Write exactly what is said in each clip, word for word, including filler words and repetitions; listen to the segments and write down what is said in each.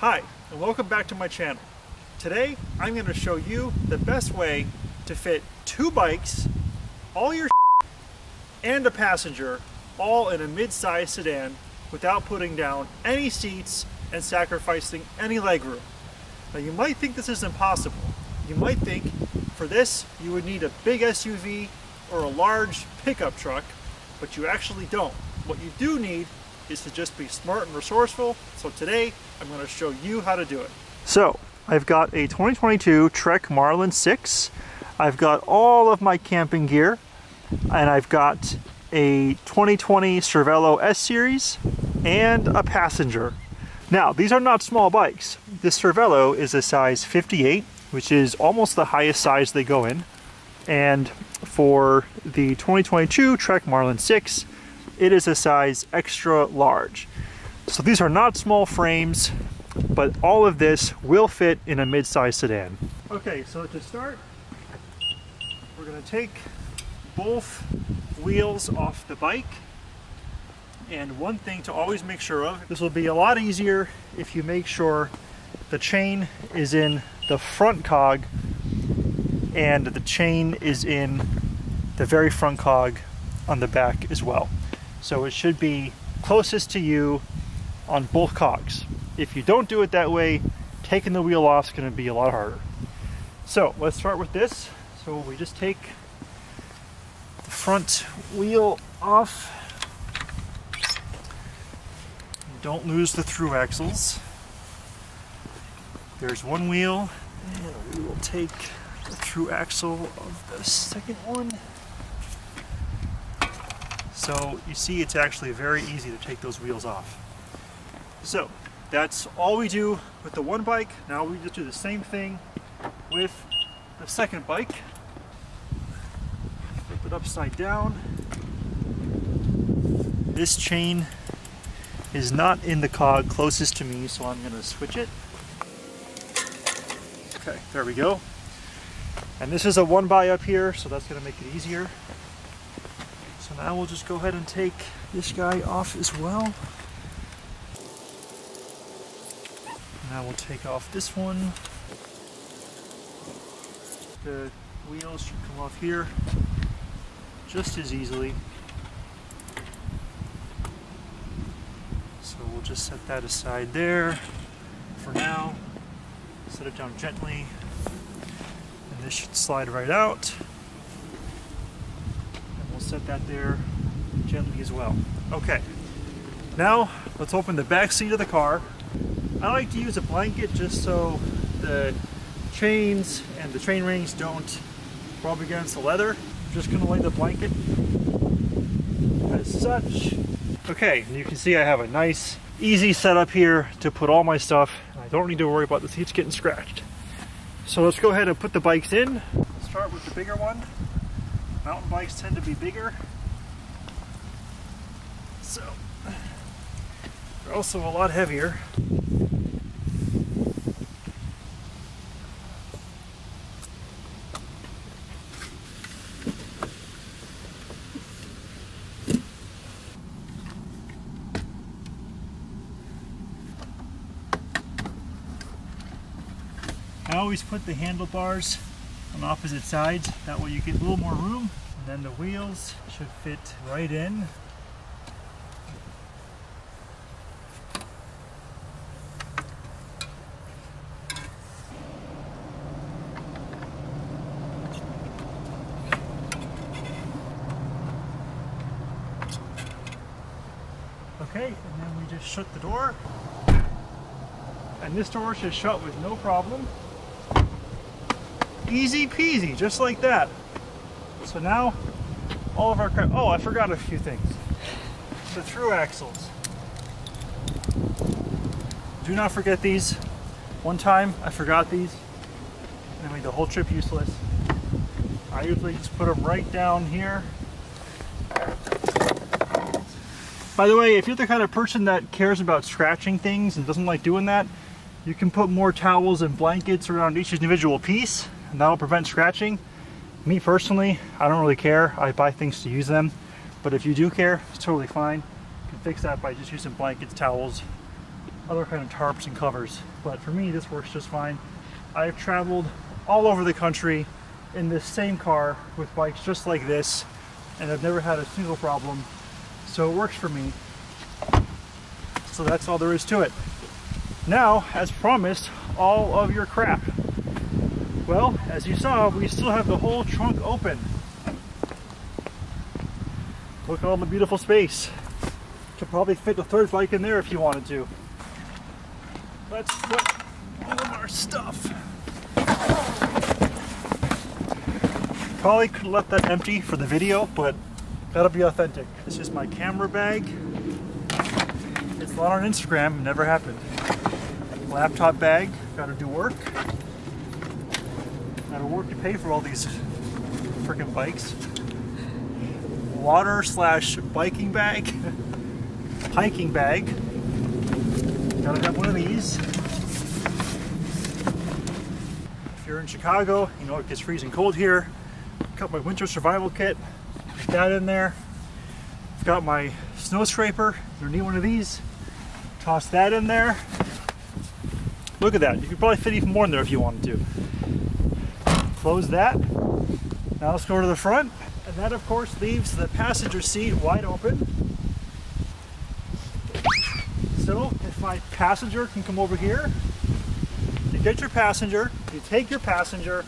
Hi, and welcome back to my channel. Today, I'm going to show you the best way to fit two bikes, all your shit, and a passenger all in a mid-size sedan without putting down any seats and sacrificing any legroom. Now, you might think this is impossible. You might think for this, you would need a big S U V or a large pickup truck, but you actually don't. What you do need is to just be smart and resourceful. So today, I'm going to show you how to do it. So I've got a twenty twenty-two Trek Marlin six. I've got all of my camping gear, and I've got a twenty twenty Cervelo S series and a passenger. Now, these are not small bikes. This Cervelo is a size fifty-eight, which is almost the highest size they go in. And for the twenty twenty-two Trek Marlin six, it is a size extra large. So these are not small frames, but all of this will fit in a mid-size sedan. Okay, so to start, we're gonna take both wheels off the bike. And one thing to always make sure of, this will be a lot easier if you make sure the chain is in the front cog and the chain is in the very front cog on the back as well. So it should be closest to you on both cogs. If you don't do it that way, taking the wheel off is going to be a lot harder. So let's start with this. So we just take the front wheel off. Don't lose the through axles. There's one wheel, and we will take the through axle of the second one. So you see, it's actually very easy to take those wheels off. So that's all we do with the one bike. Now we just do the same thing with the second bike. Flip it upside down. This chain is not in the cog closest to me, so I'm gonna switch it. Okay, there we go. And this is a one by up here, so that's gonna make it easier. So now we'll just go ahead and take this guy off as well. Now we'll take off this one. The wheels should come off here just as easily. So we'll just set that aside there for now. Set it down gently, and this should slide right out. Set that there gently as well. Okay, now let's open the back seat of the car. I like to use a blanket just so the chains and the chain rings don't rub against the leather. I'm just gonna lay the blanket as such. Okay, and you can see I have a nice, easy setup here to put all my stuff. I don't need to worry about the seats getting scratched. So let's go ahead and put the bikes in. Let's start with the bigger one. Mountain bikes tend to be bigger, so they're also a lot heavier. I always put the handlebars on opposite sides, that way you get a little more room, and then the wheels should fit right in. Okay, and then we just shut the door, and this door should shut with no problem. Easy peasy, just like that. So now, all of our crap. Oh, I forgot a few things. The through axles. Do not forget these. One time, I forgot these, and I made the whole trip useless. I usually just put them right down here. By the way, if you're the kind of person that cares about scratching things and doesn't like doing that, you can put more towels and blankets around each individual piece. And that'll prevent scratching. Me personally, I don't really care. I buy things to use them. But if you do care, it's totally fine. You can fix that by just using blankets, towels, other kind of tarps and covers, but for me this works just fine. I've traveled all over the country in this same car with bikes just like this, and I've never had a single problem, so it works for me. So that's all there is to it. Now, as promised, all of your crap. Well, as you saw, we still have the whole trunk open. Look at all the beautiful space. Could probably fit the third bike in there if you wanted to. Let's put all of our stuff. Probably could let that empty for the video, but gotta be authentic. This is my camera bag. It's not on Instagram, never happened. Laptop bag, gotta do work. Gotta work to pay for all these freaking bikes. Water slash biking bag. Hiking bag. Gotta have one of these. If you're in Chicago, you know it gets freezing cold here. I've got my winter survival kit. Put that in there. I've got my snow scraper. You'll need one of these. Toss that in there. Look at that. You could probably fit even more in there if you wanted to. Close that. Now let's go to the front. And that, of course, leaves the passenger seat wide open. So if my passenger can come over here, you get your passenger, you take your passenger,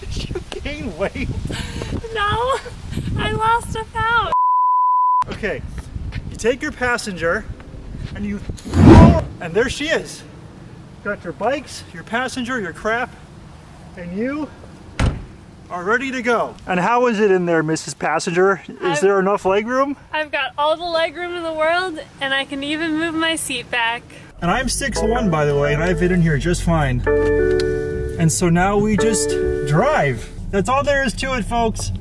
did you gain weight? No, I lost a pound. Okay, you take your passenger and you, and there she is. Got your bikes, your passenger, your crap, and you are ready to go. And how is it in there, Missus Passenger? Is I've, there enough legroom? I've got all the legroom in the world, and I can even move my seat back. And I'm six one, by the way, and I fit in here just fine. And so now we just drive. That's all there is to it, folks.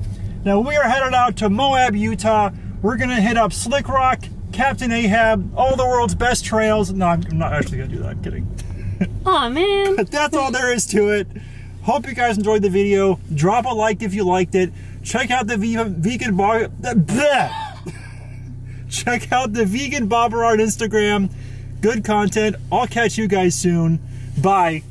Now we are headed out to Moab, Utah. We're gonna hit up Slick Rock, Captain Ahab, all the world's best trails. No, I'm not actually gonna do that, I'm kidding. Aw, man. But that's all there is to it. Hope you guys enjoyed the video. Drop a like if you liked it. Check out the vegan bar. Check out the vegan bobber on Instagram. Good content. I'll catch you guys soon. Bye.